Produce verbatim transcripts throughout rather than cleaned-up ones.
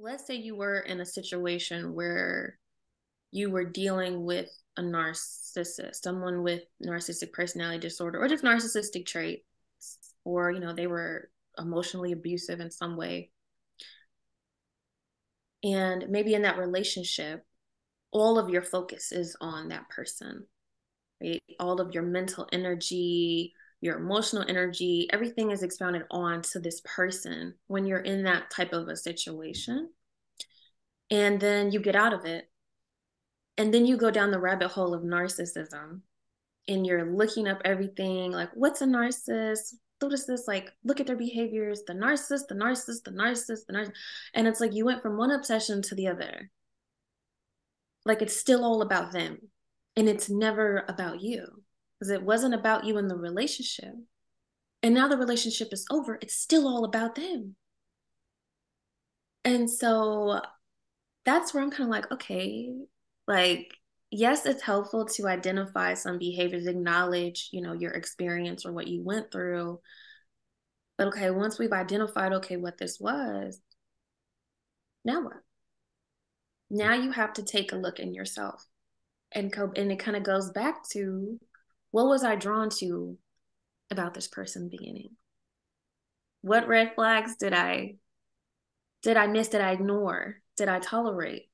let's say you were in a situation where you were dealing with a narcissist, someone with narcissistic personality disorder or just narcissistic traits, or, you know, they were emotionally abusive in some way. And maybe in that relationship, all of your focus is on that person, right? All of your mental energy, your emotional energy, everything is expounded on to this person when you're in that type of a situation. And then you get out of it. And then you go down the rabbit hole of narcissism and you're looking up everything like, what's a narcissist? Notice this, like, look at their behaviors, the narcissist, the narcissist, the narcissist, the narcissist. And it's like you went from one obsession to the other. Like, it's still all about them. And it's never about you, because it wasn't about you in the relationship. And now the relationship is over. It's still all about them. And so that's where I'm kind of like, okay, like, yes, it's helpful to identify some behaviors, acknowledge, you know, your experience or what you went through. But okay, once we've identified, okay, what this was, now what? Now you have to take a look in yourself and cope. And it kind of goes back to, what was I drawn to about this person in the beginning? What red flags did I, did I miss? Did I ignore? Did I tolerate?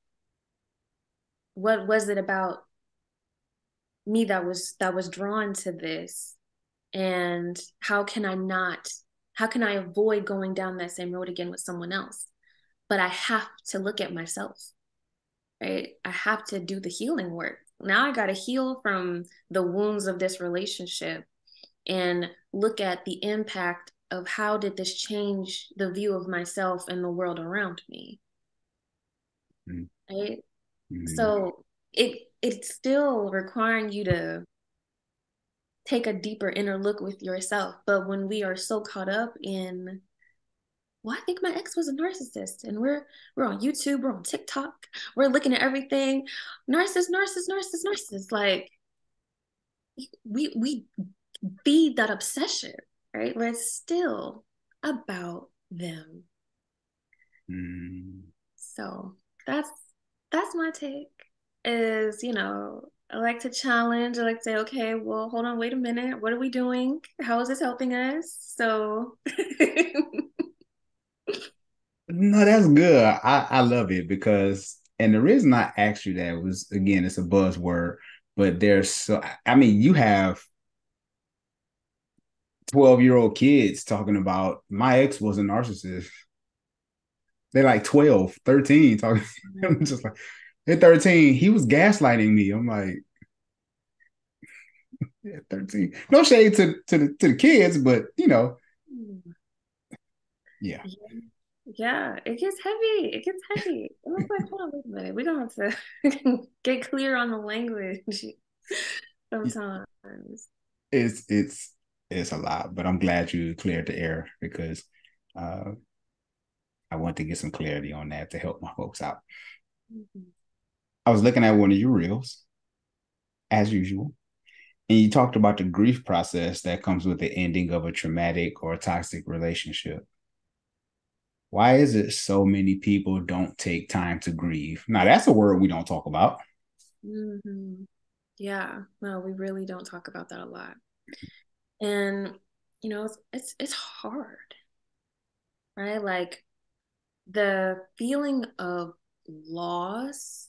What was it about me that was that was drawn to this? And how can I not, how can I avoid going down that same road again with someone else? But I have to look at myself, right? I have to do the healing work. Now I got to heal from the wounds of this relationship and look at the impact of how did this change the view of myself and the world around me, mm. right? So it it's still requiring you to take a deeper inner look with yourself. But when we are so caught up in, well, I think my ex was a narcissist, and we're we're on YouTube, we're on TikTok, we're looking at everything, narcissist, narcissist, narcissist, narcissist. Like, we we feed that obsession, right? But it's still about them. Mm. So that's. That's my take is, you know, I like to challenge. I like to say, okay, well, hold on, wait a minute. What are we doing? How is this helping us? So. No, that's good. I, I love it because, and the reason I asked you that was, again, it's a buzzword, but there's so, I mean, you have twelve-year-old kids talking about my ex was a narcissist. They're like twelve, thirteen talking. I'm just like, at thirteen, he was gaslighting me. I'm like, yeah, thirteen. No shade to to the to the kids, but you know, yeah, yeah. It gets heavy. It gets heavy. I was like, hold on, wait a minute. We don't have to get clear on the language sometimes. It's it's it's a lot, but I'm glad you cleared the air because. Uh, I want to get some clarity on that to help my folks out. Mm-hmm. I was looking at one of your reels, as usual, and you talked about the grief process that comes with the ending of a traumatic or toxic relationship. Why is it so many people don't take time to grieve? Now, that's a word we don't talk about. Mm-hmm. Yeah, no, we really don't talk about that a lot. And, you know, it's it's, it's hard, right? Like, the feeling of loss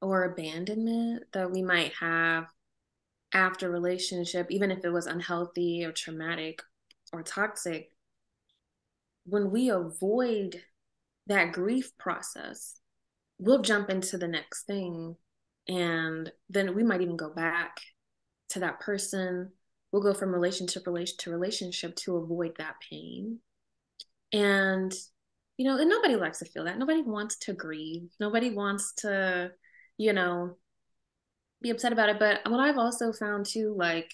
or abandonment that we might have after a relationship, even if it was unhealthy or traumatic or toxic, when we avoid that grief process, we'll jump into the next thing. And then we might even go back to that person. We'll go from relationship to relationship to avoid that pain. And you know, and nobody likes to feel that. Nobody wants to grieve. Nobody wants to, you know, be upset about it. But what I've also found too, like,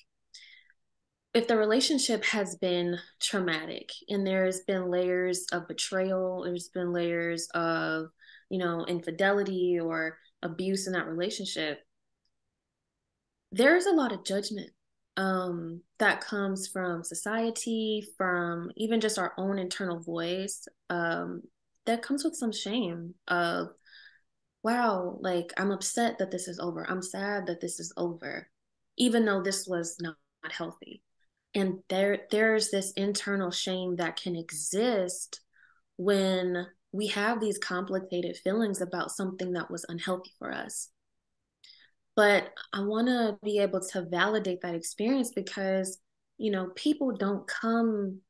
if the relationship has been traumatic and there's been layers of betrayal, there's been layers of, you know, infidelity or abuse in that relationship, there's a lot of judgment um, that comes from society, from even just our own internal voice. Um, that comes with some shame of, wow, like, I'm upset that this is over. I'm sad that this is over, even though this was not healthy. And there, there's this internal shame that can exist when we have these complicated feelings about something that was unhealthy for us. But I want to be able to validate that experience because, you know, people don't come,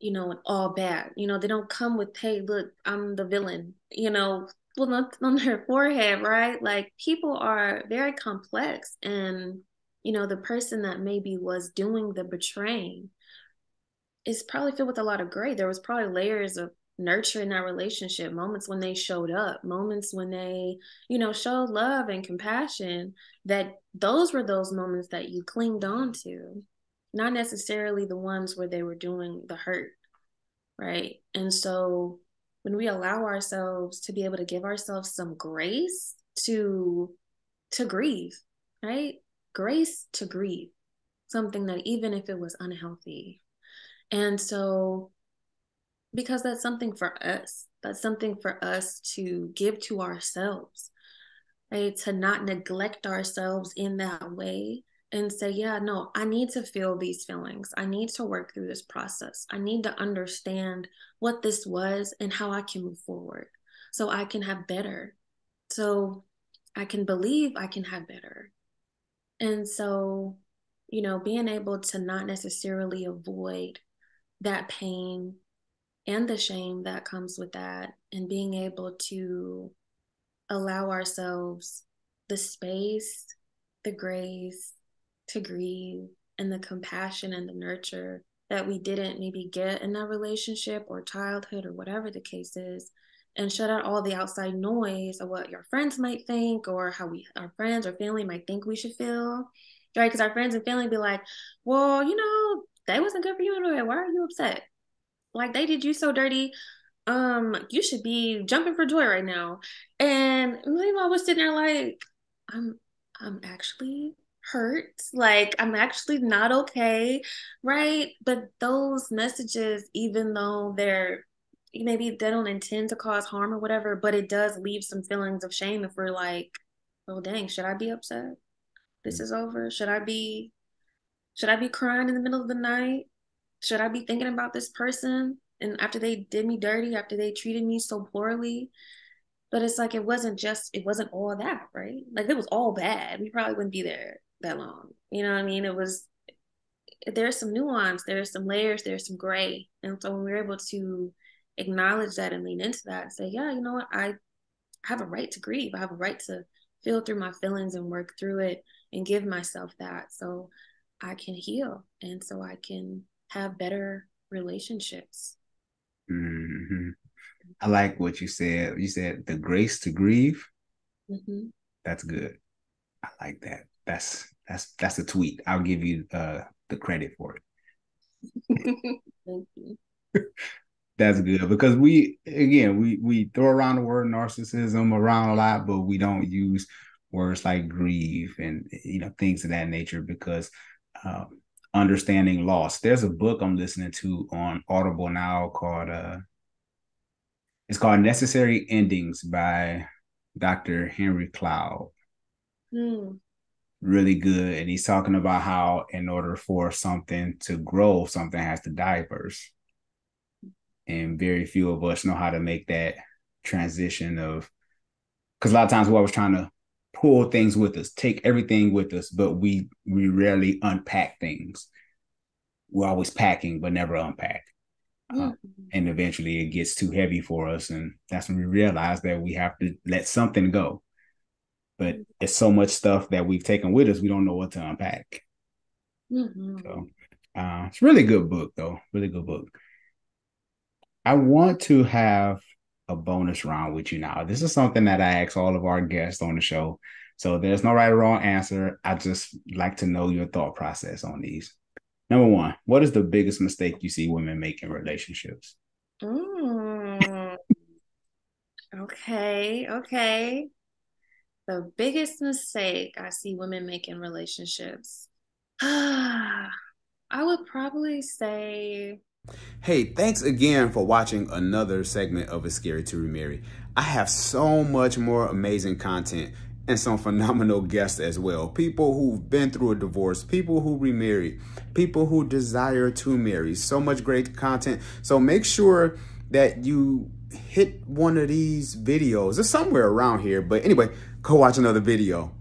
you know, all bad. You know, they don't come with, hey, look, I'm the villain, you know, well, on their forehead, right? Like, people are very complex, and, you know, the person that maybe was doing the betraying is probably filled with a lot of gray. There was probably layers of nurture in that relationship, moments when they showed up, moments when they, you know, showed love and compassion, that those were those moments that you clinged on to, not necessarily the ones where they were doing the hurt, right? And so when we allow ourselves to be able to give ourselves some grace to, to grieve, right? Grace to grieve, something that even if it was unhealthy. And so, because that's something for us, that's something for us to give to ourselves, right? To not neglect ourselves in that way and say, yeah, no, I need to feel these feelings. I need to work through this process. I need to understand what this was and how I can move forward so I can have better. So I can believe I can have better. And so, you know, being able to not necessarily avoid that pain and the shame that comes with that, and being able to allow ourselves the space, the grace, to grieve, and the compassion and the nurture that we didn't maybe get in that relationship or childhood or whatever the case is, and shut out all the outside noise of what your friends might think or how we, our friends or family might think we should feel, right? Because our friends and family be like, well, you know, that wasn't good for you anyway. Why are you upset? Like, they did you so dirty. Um, you should be jumping for joy right now. And meanwhile, I was sitting there like, I'm, I'm actually hurt, like, I'm actually not okay, right? But those messages, even though they're maybe they don't intend to cause harm or whatever, but it does leave some feelings of shame if we're like, well, dang, should I be upset? This is over. Should I be should I be crying in the middle of the night? Should I be thinking about this person? And after they did me dirty, after they treated me so poorly. But it's like, it wasn't just, it wasn't all that, right? Like, it was all bad. We probably wouldn't be there that long. You know what I mean? It was, there's some nuance, there's some layers, there's some gray. And so when we're able to acknowledge that and lean into that and say, yeah, you know what? I have a right to grieve. I have a right to feel through my feelings and work through it and give myself that so I can heal and so I can have better relationships. Mm-hmm. I like what you said. You said the grace to grieve. Mm-hmm. That's good. I like that. That's that's that's a tweet. I'll give you uh, the credit for it. Thank you. That's good, because we again we we throw around the word narcissism around a lot, but we don't use words like grieve and, you know, things of that nature, because um, understanding loss. There's a book I'm listening to on Audible now called uh, it's called Necessary Endings by Doctor Henry Cloud. Mm. Really good. And he's talking about how in order for something to grow, something has to die first. And very few of us know how to make that transition of, because a lot of times we're always trying to pull things with us, take everything with us, but we we rarely unpack things. We're always packing, but never unpack. Uh, and eventually it gets too heavy for us, and that's when we realize that we have to let something go. But it's so much stuff that we've taken with us, we don't know what to unpack. Mm-hmm. So uh, it's a really good book, though. Really good book. I want to have a bonus round with you now. This is something that I ask all of our guests on the show, so there's no right or wrong answer. I just like to know your thought process on these. Number one, what is the biggest mistake you see women make in relationships? Mm. okay, okay. The biggest mistake I see women make in relationships. I would probably say Hey, thanks again for watching another segment of It's Scary to Remarry. I have so much more amazing content and some phenomenal guests as well. People who've been through a divorce, people who remarry, people who desire to marry. So much great content. So make sure that you hit one of these videos. It's somewhere around here. But anyway, go watch another video.